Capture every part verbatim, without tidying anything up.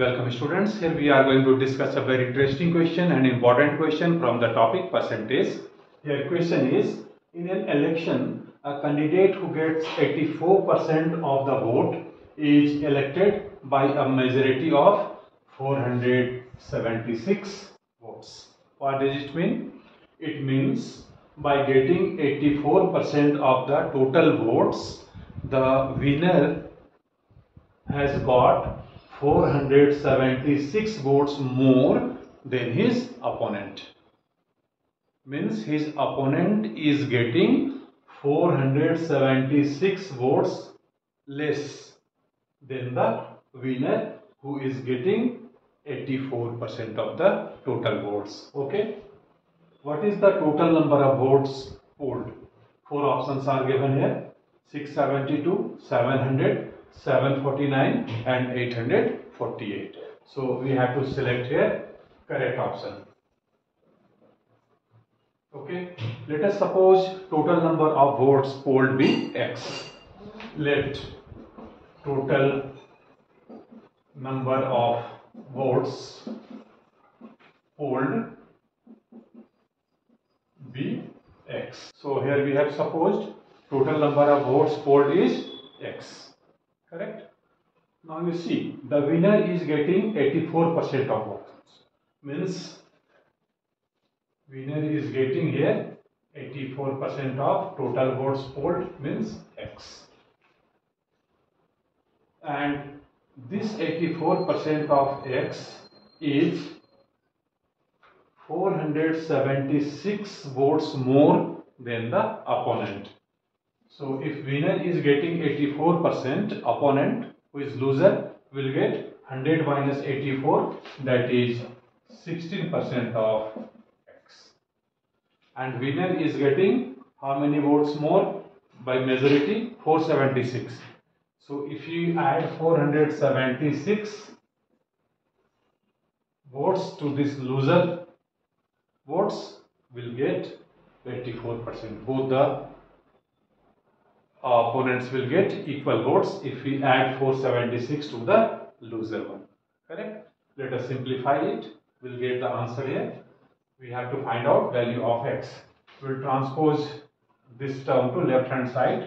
Welcome students. Here we are going to discuss a very interesting question and important question from the topic percentage. Here question is, in an election a candidate who gets eighty-four percent of the vote is elected by a majority of four hundred seventy-six votes. What does it mean? It means by getting eighty-four percent of the total votes, the winner has got four hundred seventy-six votes more than his opponent. Means his opponent is getting four hundred seventy-six votes less than the winner who is getting eighty-four percent of the total votes. Okay. What is the total number of votes polled? Four options are given here: six seventy-two, seven hundred, seven forty-nine and eight hundred forty-eight. So we have to select here correct option. Okay, let us suppose total number of votes polled be X. Let total number of votes polled be X. So here we have supposed total number of votes polled is X. Correct. Now you see the winner is getting eighty-four percent of votes. Means winner is getting here eighty-four percent of total votes polled, means X. And this eighty-four percent of X is four hundred seventy-six votes more than the opponent. So if winner is getting eighty-four percent, opponent who is loser will get one hundred minus eighty-four, that is sixteen percent of X. And winner is getting how many votes more? By majority four hundred seventy-six. So if you add four hundred seventy-six votes to this loser votes, will get eighty-four percent. Both the Uh, opponents will get equal votes if we add four hundred seventy-six to the loser one. Correct? Let us simplify it. We'll get the answer here. We have to find out value of X. We'll transpose this term to left hand side.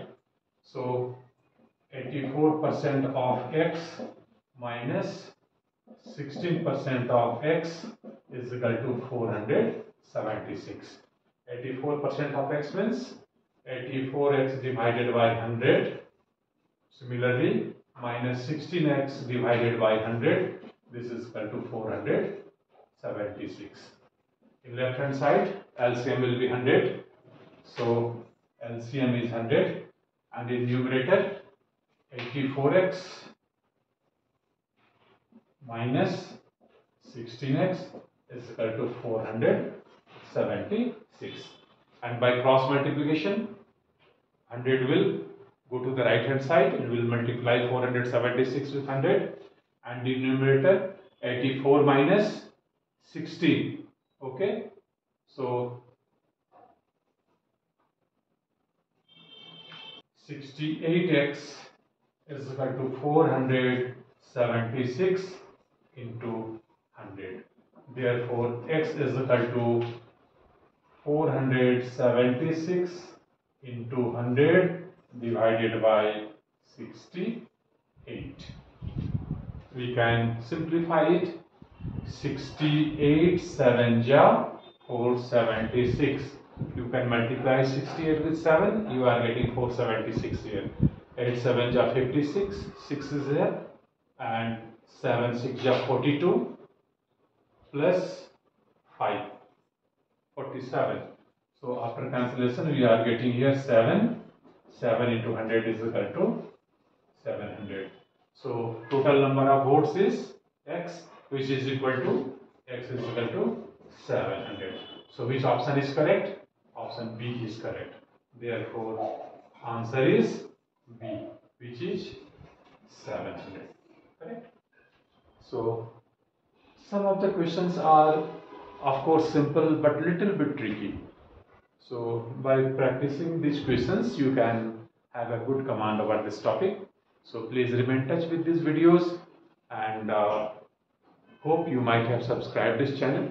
So eighty-four percent of X minus sixteen percent of X is equal to four hundred seventy-six. eighty-four percent of X means eighty-four x divided by one hundred. Similarly, minus sixteen x divided by one hundred. This is equal to four hundred seventy-six. In left hand side, L C M will be one hundred. So L C M is one hundred. And in numerator, eighty-four x minus sixteen x is equal to four hundred seventy-six. And by cross multiplication, one hundred will go to the right hand side and will multiply four hundred seventy-six with one hundred. And in numerator, eighty-four minus sixteen. Okay. So sixty-eight x is equal to four hundred seventy-six into one hundred. Therefore, X is equal to four hundred seventy-six into one hundred divided by sixty-eight. We can simplify it. sixty-eight sevens are four hundred seventy-six. You can multiply sixty-eight with seven. You are getting four hundred seventy-six here. eight sevens are fifty-six. six is here. And seven six are forty-two. Plus five. forty-seven. So after cancellation we are getting here seven. seven into one hundred is equal to seven hundred. So total number of votes is X, which is equal to X is equal to seven hundred. So which option is correct? Option B is correct. Therefore answer is B, which is seven hundred. Correct? So some of the questions are of course simple but little bit tricky. So by practicing these questions you can have a good command over this topic. So please remain in touch with these videos and uh, Hope you might have subscribed this channel,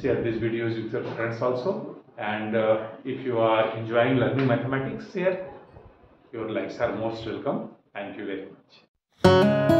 share these videos with your friends also, and uh, if you are enjoying learning mathematics here, your likes are most welcome. Thank you very much.